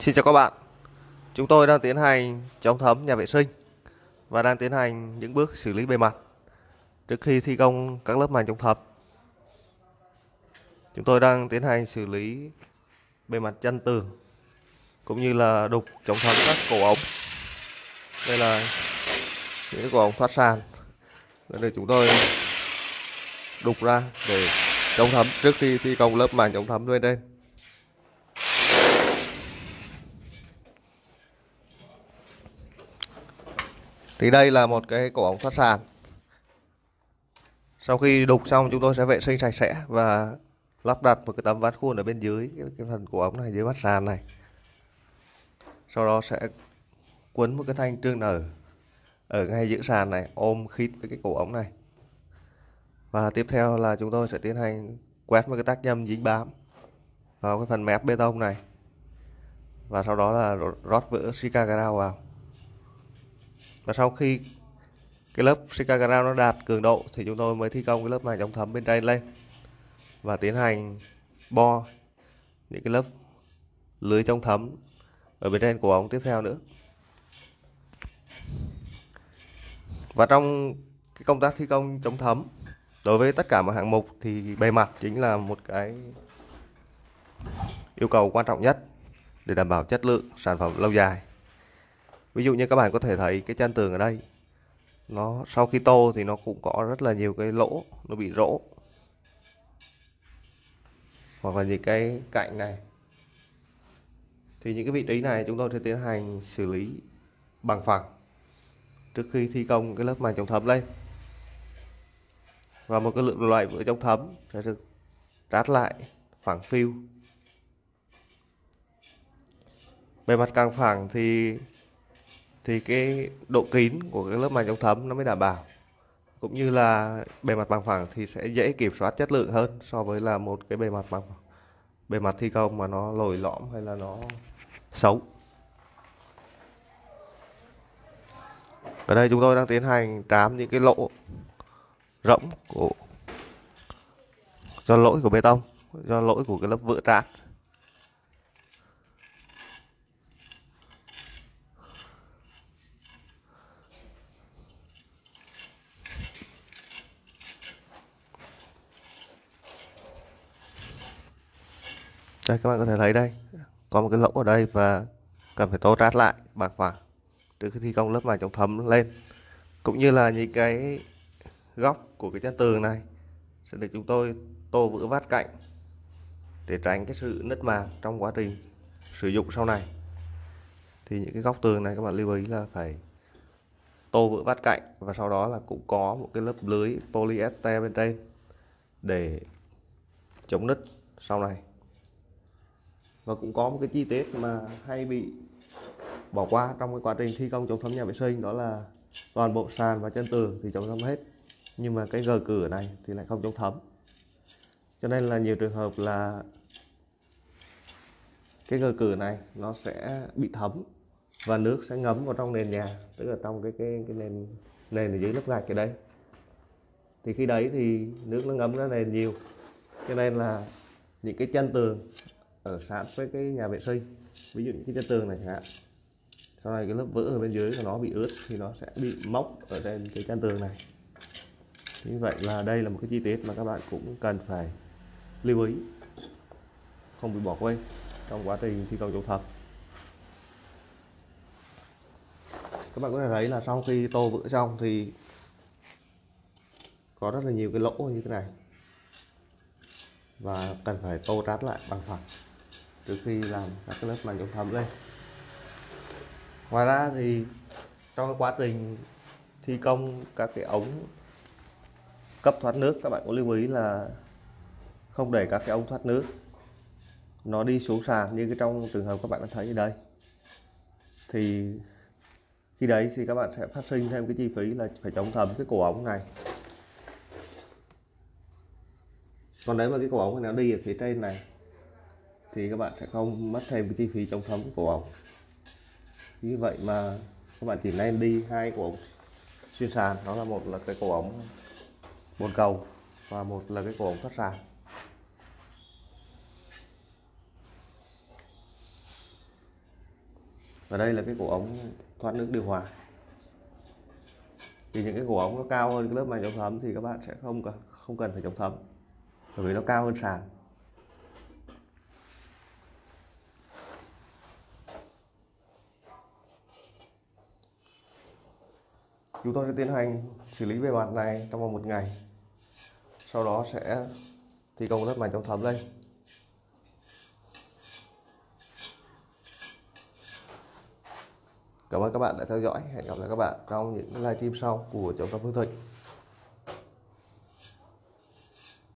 Xin chào các bạn, chúng tôi đang tiến hành chống thấm nhà vệ sinh và đang tiến hành những bước xử lý bề mặt trước khi thi công các lớp màng chống thấm. Chúng tôi đang tiến hành xử lý bề mặt chân tường cũng như là đục chống thấm các cổ ống. Đây là những cổ ống thoát sàn để chúng tôi đục ra để chống thấm trước khi thi công lớp màng chống thấm lên trên. Thì đây là một cái cổ ống thoát sàn. Sau khi đục xong chúng tôi sẽ vệ sinh sạch sẽ và lắp đặt một cái tấm ván khuôn ở bên dưới cái phần cổ ống này, dưới mặt sàn này. Sau đó sẽ quấn một cái thanh trương nở ở ngay giữa sàn này, ôm khít với cái cổ ống này. Và tiếp theo là chúng tôi sẽ tiến hành quét một cái tác nhâm dính bám vào cái phần mép bê tông này. Và sau đó là rót vữa Sika Grout vào. Và sau khi cái lớp Sika Grout nó đạt cường độ thì chúng tôi mới thi công cái lớp màng chống thấm bên trên lên và tiến hành bo những cái lớp lưới chống thấm ở bên trên của ống tiếp theo nữa. Và trong cái công tác thi công chống thấm, đối với tất cả mọi hạng mục thì bề mặt chính là một cái yêu cầu quan trọng nhất để đảm bảo chất lượng sản phẩm lâu dài. Ví dụ như các bạn có thể thấy cái chân tường ở đây, nó sau khi tô thì nó cũng có rất là nhiều cái lỗ, nó bị rỗ, hoặc là những cái cạnh này. Thì những cái vị trí này chúng tôi sẽ tiến hành xử lý bằng phẳng trước khi thi công cái lớp màng chống thấm lên. Và một cái lượng loại vữa chống thấm sẽ được trát lại phẳng phiu. Bề mặt càng phẳng thì cái độ kín của cái lớp màng chống thấm nó mới đảm bảo, cũng như là bề mặt bằng phẳng thì sẽ dễ kiểm soát chất lượng hơn so với là một cái bề mặt bằng phẳng, bề mặt thi công mà nó lồi lõm hay là nó xấu. Ở đây chúng tôi đang tiến hành trám những cái lỗ rỗng của do lỗi của bê tông, do lỗi của cái lớp vữa trát. Đây, các bạn có thể thấy đây có một cái lỗ ở đây và cần phải tô trát lại bằng phẳng trước khi thi công lớp màng chống thấm lên, cũng như là những cái góc của cái chân tường này sẽ được chúng tôi tô vữa vát cạnh để tránh cái sự nứt màng trong quá trình sử dụng sau này. Thì những cái góc tường này các bạn lưu ý là phải tô vữa vát cạnh, và sau đó là cũng có một cái lớp lưới polyester bên trên để chống nứt sau này. Và cũng có một cái chi tiết mà hay bị bỏ qua trong cái quá trình thi công chống thấm nhà vệ sinh, đó là toàn bộ sàn và chân tường thì chống thấm hết, nhưng mà cái gờ cửa này thì lại không chống thấm. Cho nên là nhiều trường hợp là cái gờ cửa này nó sẽ bị thấm và nước sẽ ngấm vào trong nền nhà, tức là trong cái nền ở dưới lớp gạch ở đây. Thì khi đấy thì nước nó ngấm ra nền nhiều, cho nên là những cái chân tường ở sát với cái nhà vệ sinh, ví dụ những cái chân tường này chẳng hạn, sau này cái lớp vữa ở bên dưới của nó bị ướt thì nó sẽ bị mốc ở trên cái chân tường này. Như vậy là đây là một cái chi tiết mà các bạn cũng cần phải lưu ý, không bị bỏ quên trong quá trình thi công chống thấm. Các bạn có thể thấy là sau khi tô vữa xong thì có rất là nhiều cái lỗ như thế này và cần phải tô trát lại bằng phẳng trước khi làm các cái lớp màng chống thấm lên. Ngoài ra thì trong quá trình thi công các cái ống cấp thoát nước, các bạn cũng lưu ý là không để các cái ống thoát nước nó đi xuống sàn như cái trong trường hợp các bạn đã thấy ở đây. Thì khi đấy thì các bạn sẽ phát sinh thêm cái chi phí là phải chống thấm cái cổ ống này. Còn nếu mà cái cổ ống này nó đi ở phía trên này thì các bạn sẽ không mất thêm cái chi phí chống thấm cổ ống. Như vậy mà các bạn chỉ nên đi hai cổ ống xuyên sàn, đó là một là cái cổ ống bồn cầu và một là cái cổ ống thoát sàn. Và đây là cái cổ ống thoát nước điều hòa. Thì những cái cổ ống nó cao hơn cái lớp màng chống thấm thì các bạn sẽ không cần phải chống thấm, bởi vì nó cao hơn sàn. Chúng tôi sẽ tiến hành xử lý bề mặt này trong vòng 1 ngày, sau đó sẽ thi công lớp màng chống thấm lên. Cảm ơn các bạn đã theo dõi. Hẹn gặp lại các bạn trong những livestream sau của Chống thấm Hưng Thịnh.